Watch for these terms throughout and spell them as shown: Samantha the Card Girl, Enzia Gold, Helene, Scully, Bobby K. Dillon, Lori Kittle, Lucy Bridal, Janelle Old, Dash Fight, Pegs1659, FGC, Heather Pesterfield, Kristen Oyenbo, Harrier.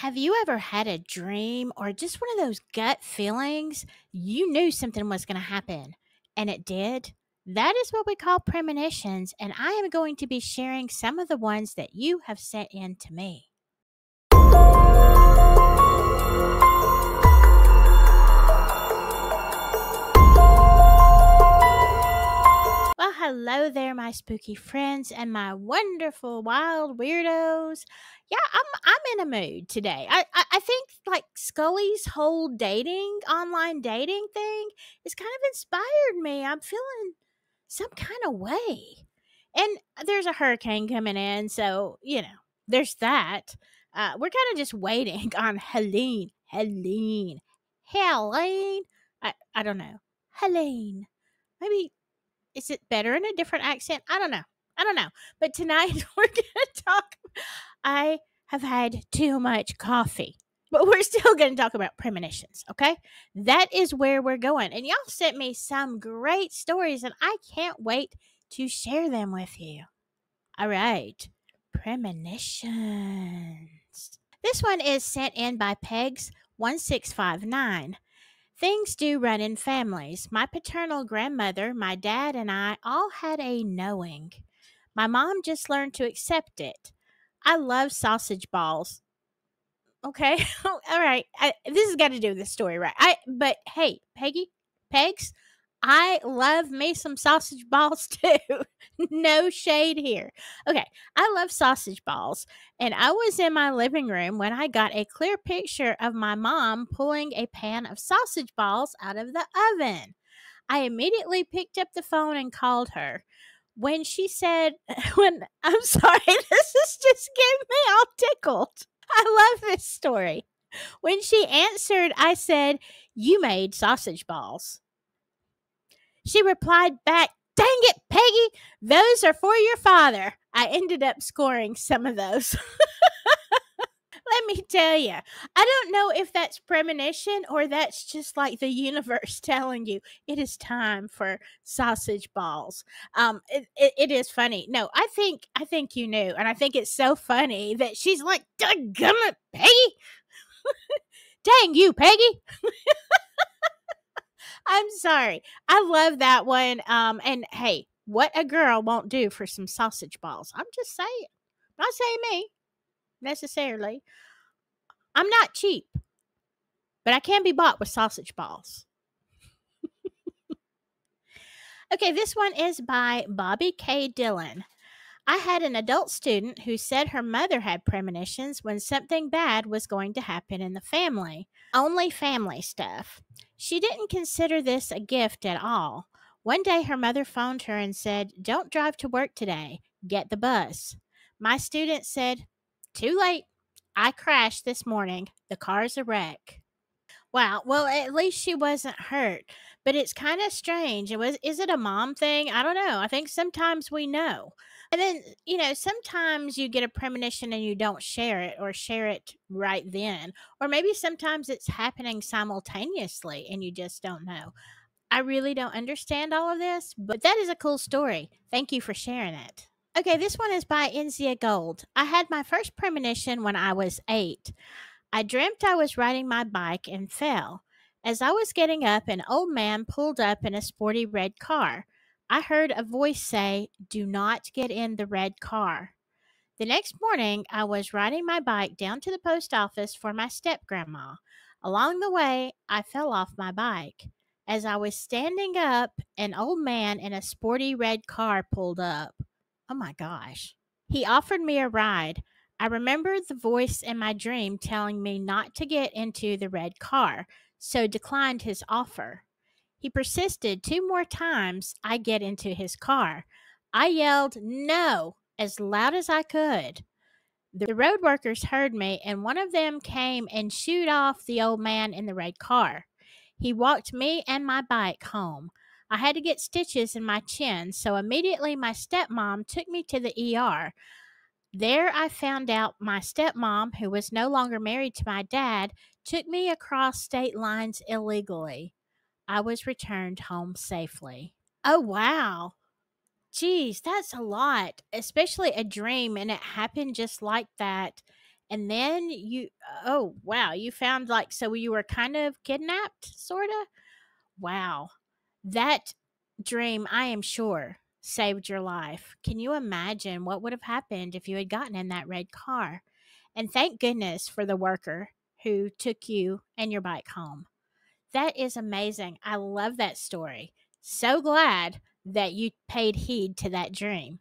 Have you ever had a dream or just one of those gut feelings? You knew something was going to happen and it did. That is what we call premonitions, and I am going to be sharing some of the ones that you have sent in to me. Well, hello there, my spooky friends and my wonderful wild weirdos. Yeah, I'm in a mood today. I think like Scully's whole dating, online dating thing has kind of inspired me. I'm feeling some kind of way. And there's a hurricane coming in, so, you know, there's that. We're kind of just waiting on Helene. I don't know. Helene. Maybe, is it better in a different accent? I don't know. But tonight we're going to talk. I have had too much coffee, but we're still going to talk about premonitions, okay? That is where we're going. And y'all sent me some great stories, and I can't wait to share them with you. All right, premonitions. This one is sent in by Pegs1659. Things do run in families. My paternal grandmother, my dad, and I all had a knowing. My mom just learned to accept it. I love sausage balls. Okay. All right. This has got to do with the story, right? But hey, Pegs, I love me some sausage balls too. No shade here. Okay. I love sausage balls. And I was in my living room when I got a clear picture of my mom pulling a pan of sausage balls out of the oven. I immediately picked up the phone and called her. When she said, I'm sorry, this is just getting me all tickled. I love this story. When she answered, I said, you made sausage balls. She replied back, dang it, Peggy, those are for your father. I ended up scoring some of those. Let me tell you, I don't know if that's premonition or that's just like the universe telling you it is time for sausage balls. It is funny. No, I think you knew. And I think it's so funny that she's like, "Dadgummit, it, Peggy. Dang you, Peggy." I'm sorry. I love that one. And hey, what a girl won't do for some sausage balls. I'm just saying. Not saying me. Necessarily. I'm not cheap, but I can be bought with sausage balls. Okay, this one is by Bobby K. Dillon. I had an adult student who said her mother had premonitions when something bad was going to happen in the family. Only family stuff. She didn't consider this a gift at all. One day her mother phoned her and said, don't drive to work today. Get the bus. My student said, too late. I crashed this morning. The car's a wreck. Wow. Well, at least she wasn't hurt, but it's kind of strange. Is it a mom thing? I don't know. I think sometimes we know. And then, you know, sometimes you get a premonition and you don't share it or share it right then. Or maybe sometimes it's happening simultaneously and you just don't know. I really don't understand all of this, but that is a cool story. Thank you for sharing it. Okay, this one is by Enzia Gold. I had my first premonition when I was 8. I dreamt I was riding my bike and fell. As I was getting up, an old man pulled up in a sporty red car. I heard a voice say, do not get in the red car. The next morning, I was riding my bike down to the post office for my step-grandma. Along the way, I fell off my bike. As I was standing up, an old man in a sporty red car pulled up. Oh my gosh. He offered me a ride. I remember the voice in my dream telling me not to get into the red car, so declined his offer. He persisted 2 more times. I get into his car. I yelled no as loud as I could. The road workers heard me, and one of them came and shooed off the old man in the red car. He walked me and my bike home. I had to get stitches in my chin, so immediately my stepmom took me to the ER. There I found out my stepmom, who was no longer married to my dad, took me across state lines illegally. I was returned home safely. Oh, wow. Geez, that's a lot, especially a dream, and it happened just like that. And then you, oh, wow, you found like, so you were kind of kidnapped, sort of? Wow. That dream, I am sure, saved your life. Can you imagine what would have happened if you had gotten in that red car? And thank goodness for the worker who took you and your bike home. That is amazing. I love that story. So glad that you paid heed to that dream.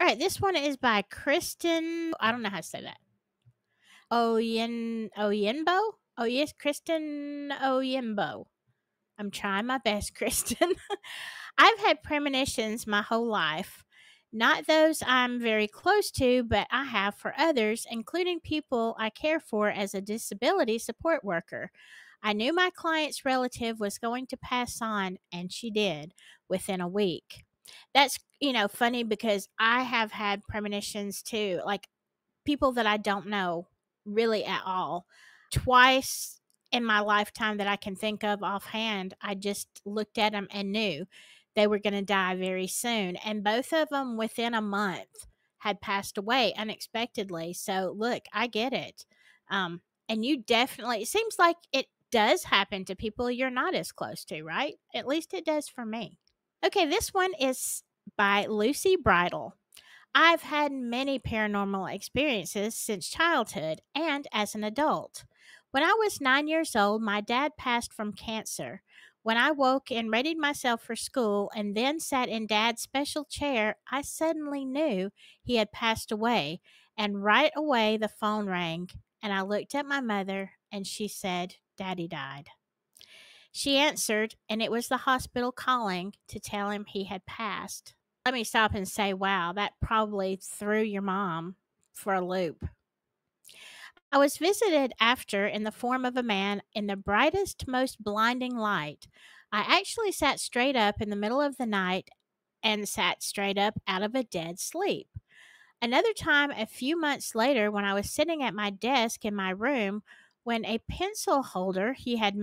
All right, this one is by Kristen. I don't know how to say that. Oyenbo? Oh, yes, Kristen Oyenbo. I'm trying my best, Kristen. I've had premonitions my whole life. Not those I'm very close to, but I have for others, including people I care for as a disability support worker. I knew my client's relative was going to pass on, and she did within a week. That's, you know, funny because I have had premonitions too, like people that I don't know really at all. Twice in my lifetime that I can think of offhand, I just looked at them and knew they were going to die very soon. And both of them within a month had passed away unexpectedly. So look, I get it. And you definitely, it seems like it does happen to people you're not as close to, right? At least it does for me. Okay, this one is by Lucy Bridal. I've had many paranormal experiences since childhood and as an adult. When I was 9 years old, my dad passed from cancer. When I woke and readied myself for school and then sat in Dad's special chair, I suddenly knew he had passed away, and right away the phone rang, and I looked at my mother, and she said, "Daddy died." She answered, and it was the hospital calling to tell him he had passed. Let me stop and say, wow, that probably threw your mom for a loop. I was visited after in the form of a man in the brightest, most blinding light. I actually sat straight up in the middle of the night and sat straight up out of a dead sleep. Another time, a few months later, when I was sitting at my desk in my room, when a pencil holder he had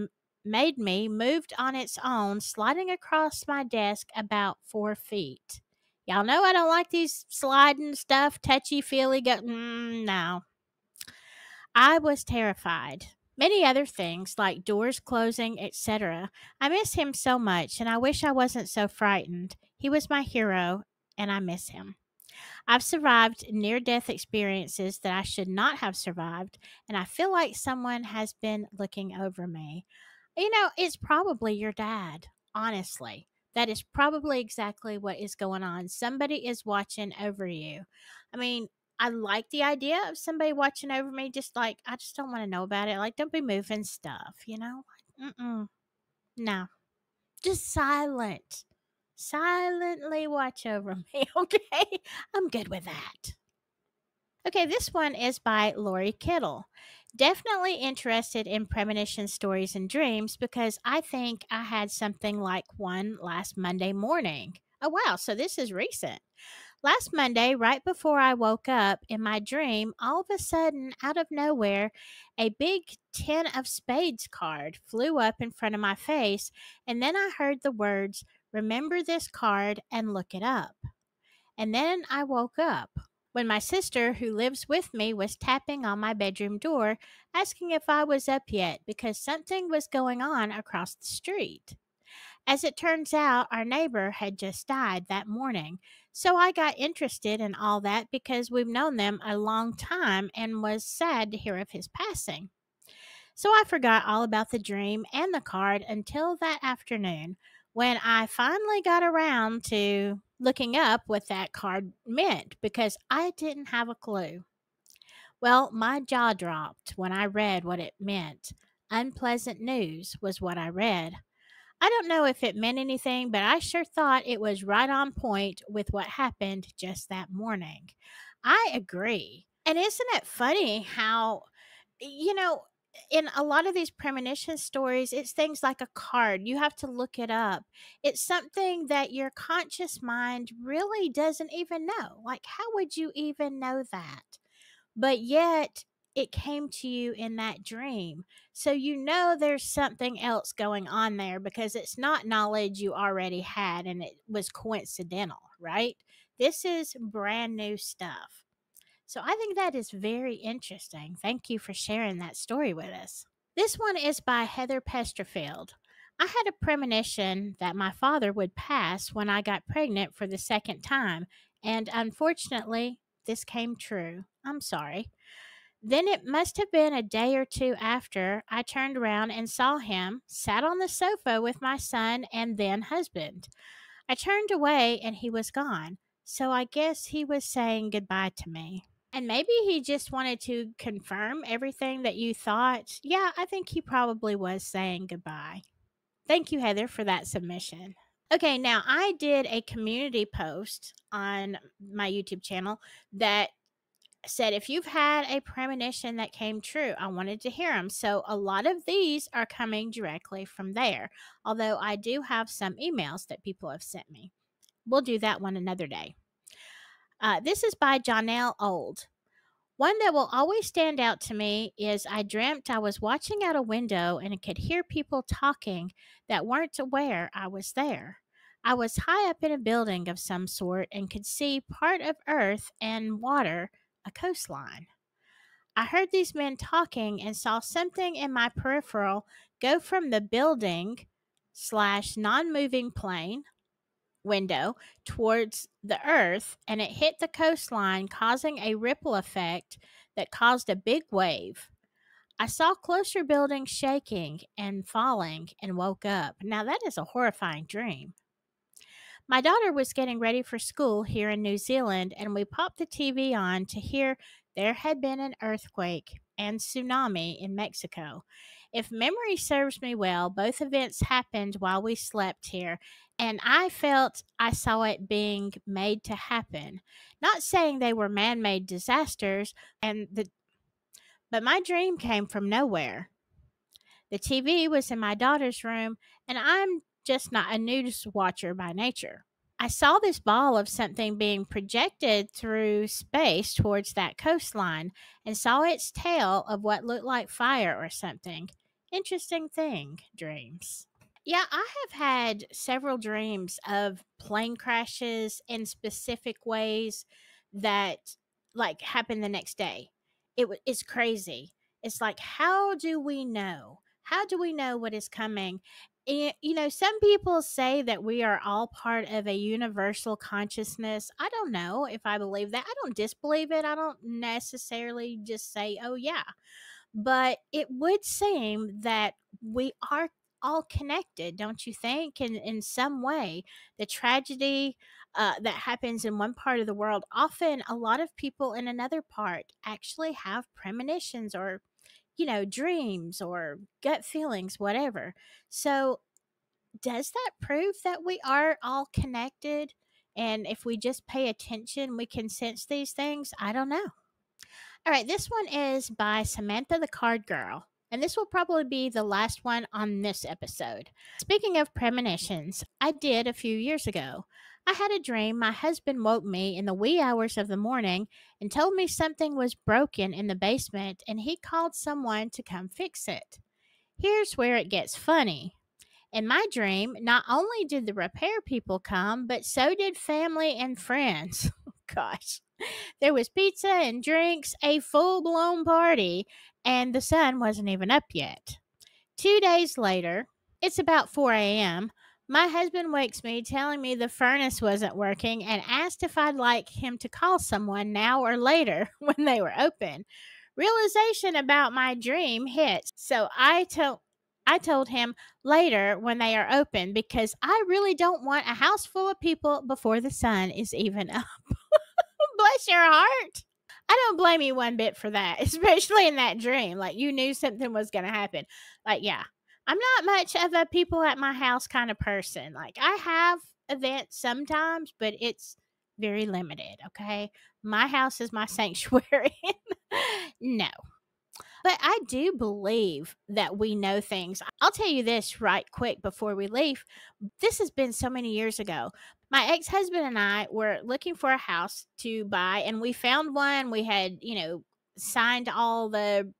made me moved on its own, sliding across my desk about 4 feet. Y'all know I don't like these sliding stuff, touchy-feely, no. I was terrified. Many other things, like doors closing, etc. I miss him so much, and I wish I wasn't so frightened. He was my hero, and I miss him. I've survived near-death experiences that I should not have survived, and I feel like someone has been looking over me. You know, it's probably your dad, honestly. That is probably exactly what is going on. Somebody is watching over you. I mean, I like the idea of somebody watching over me, just like, I just don't want to know about it. Like, don't be moving stuff, you know? No. Just silent. Silently watch over me, okay? I'm good with that. Okay, this one is by Lori Kittle. Definitely interested in premonition stories and dreams because I think I had something like one last Monday morning. Oh, wow, so this is recent. Last Monday, right before I woke up, in my dream, all of a sudden, out of nowhere, a big 10 of spades card flew up in front of my face, and then I heard the words, "Remember this card and look it up." And then I woke up. When my sister, who lives with me, was tapping on my bedroom door, asking if I was up yet because something was going on across the street. As it turns out, our neighbor had just died that morning, so I got interested in all that because we've known them a long time and was sad to hear of his passing. So I forgot all about the dream and the card until that afternoon, when I finally got around to looking up what that card meant because I didn't have a clue. Well, my jaw dropped when I read what it meant. Unpleasant news was what I read. I don't know if it meant anything, but I sure thought it was right on point with what happened just that morning. I agree. And isn't it funny how, you know, in a lot of these premonition stories, it's things like a card. You have to look it up. It's something that your conscious mind really doesn't even know. Like, how would you even know that? But yet, it came to you in that dream. So you know there's something else going on there because it's not knowledge you already had and it was coincidental, right? This is brand new stuff. So I think that is very interesting. Thank you for sharing that story with us. This one is by Heather Pesterfield. I had a premonition that my father would pass when I got pregnant for the second time, and unfortunately, this came true. I'm sorry. Then it must have been a day or two after I turned around and saw him, sat on the sofa with my son and then husband. I turned away and he was gone, so I guess he was saying goodbye to me. And maybe he just wanted to confirm everything that you thought. Yeah, I think he probably was saying goodbye. Thank you, Heather, for that submission. Okay, now I did a community post on my YouTube channel that said, if you've had a premonition that came true, I wanted to hear them. So a lot of these are coming directly from there, although I do have some emails that people have sent me. We'll do that one another day. This is by Janelle Old. One that will always stand out to me is I dreamt I was watching out a window and I could hear people talking that weren't aware I was there. I was high up in a building of some sort and could see part of earth and water, a coastline. I heard these men talking and saw something in my peripheral go from the building / non-moving plane window towards the earth, and it hit the coastline, causing a ripple effect that caused a big wave. I saw closer buildings shaking and falling and woke up. Now that is a horrifying dream. My daughter was getting ready for school here in New Zealand, and we popped the TV on to hear there had been an earthquake and tsunami in Mexico. If memory serves me well, both events happened while we slept here, and I felt I saw it being made to happen. Not saying they were man-made disasters, but my dream came from nowhere. The TV was in my daughter's room, and I'm just not a news watcher by nature. I saw this ball of something being projected through space towards that coastline and saw its tail of what looked like fire or something. Interesting thing, dreams. Yeah, I have had several dreams of plane crashes in specific ways that like happen the next day. It's crazy. It's like, how do we know? How do we know what is coming? And, you know, some people say that we are all part of a universal consciousness. I don't know if I believe that. I don't disbelieve it. I don't necessarily just say, oh, yeah. But it would seem that we are all connected, don't you think? And in some way, the tragedy that happens in one part of the world, often a lot of people in another part actually have premonitions or, you know, dreams or gut feelings, whatever. So does that prove that we are all connected? And if we just pay attention, we can sense these things? I don't know. All right, this one is by Samantha the Card Girl. And this will probably be the last one on this episode. Speaking of premonitions, I did a few years ago. I had a dream my husband woke me in the wee hours of the morning and told me something was broken in the basement and he called someone to come fix it. Here's where it gets funny. In my dream, not only did the repair people come, but so did family and friends. Gosh. There was pizza and drinks, a full-blown party, and the sun wasn't even up yet. 2 days later, it's about 4 a.m., my husband wakes me telling me the furnace wasn't working and asked if I'd like him to call someone now or later when they were open. Realization about my dream hits, so I told him later when they are open because I really don't want a house full of people before the sun is even up. Bless your heart. I don't blame you one bit for that, especially in that dream. Like, you knew something was going to happen. Like, yeah. I'm not much of a people at my house kind of person. Like, I have events sometimes, but it's very limited, okay? My house is my sanctuary. No. But I do believe that we know things. I'll tell you this right quick before we leave. This has been so many years ago. My ex-husband and I were looking for a house to buy, and we found one. We had, you know, signed all the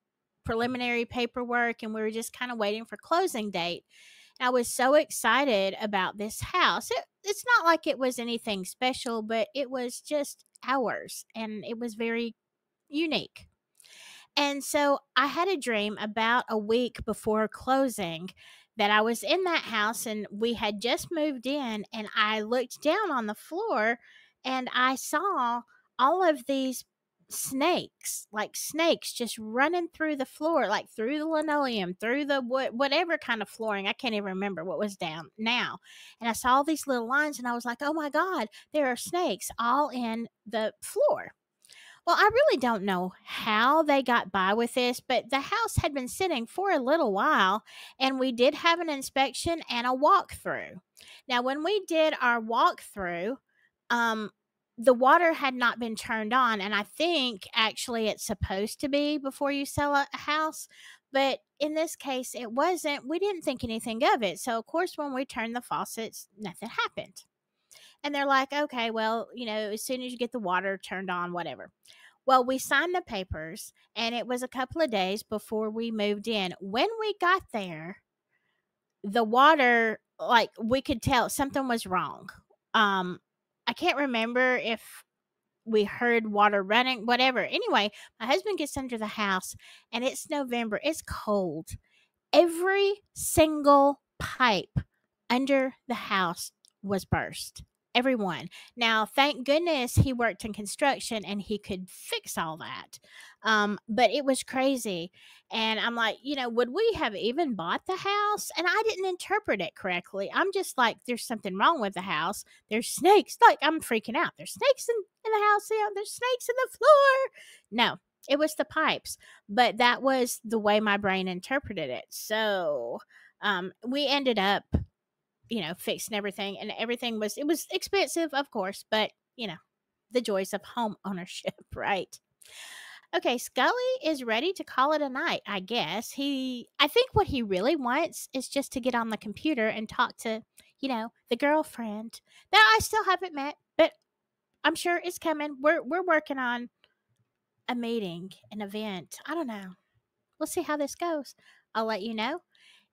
preliminary paperwork, and we were just kind of waiting for closing date. And I was so excited about this house. It's not like it was anything special, but it was just ours, and it was very unique. And so I had a dream about a week before closing that I was in that house and we had just moved in, and I looked down on the floor and I saw all of these snakes, like snakes just running through the floor, like through the linoleum, through the whatever kind of flooring. I can't even remember what was down now. And I saw all these little lines and I was like, oh my God, there are snakes all in the floor. Well, I really don't know how they got by with this, but the house had been sitting for a little while and we did have an inspection and a walkthrough. Now, when we did our walkthrough, the water had not been turned on, and I think actually it's supposed to be before you sell a house, but in this case it wasn't. We didn't think anything of it. So of course when we turned the faucets, nothing happened. And they're like, okay, well, you know, as soon as you get the water turned on, whatever. Well, we signed the papers and it was a couple of days before we moved in. When we got there, the water, like, we could tell something was wrong. I can't remember if we heard water running, whatever. Anyway, my husband gets under the house and it's November. It's cold. Every single pipe under the house was burst. Everyone. Now, thank goodness he worked in construction and he could fix all that. But it was crazy. And I'm like, you know, would we have even bought the house? And I didn't interpret it correctly. I'm just like, there's something wrong with the house. There's snakes. Like, I'm freaking out. There's snakes in the house. You know, there's snakes in the floor. No, it was the pipes. But that was the way my brain interpreted it. So we ended up, you know, fixing everything, and everything was, it was expensive, of course, but you know, the joys of home ownership, right? Okay. Scully is ready to call it a night, I guess. I think what he really wants is just to get on the computer and talk to, you know, the girlfriend that I still haven't met, but I'm sure it's coming. We're working on a meeting, an event. I don't know. We'll see how this goes. I'll let you know.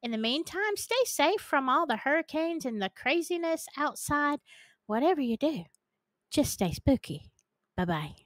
In the meantime, stay safe from all the hurricanes and the craziness outside. Whatever you do, just stay spooky. Bye-bye.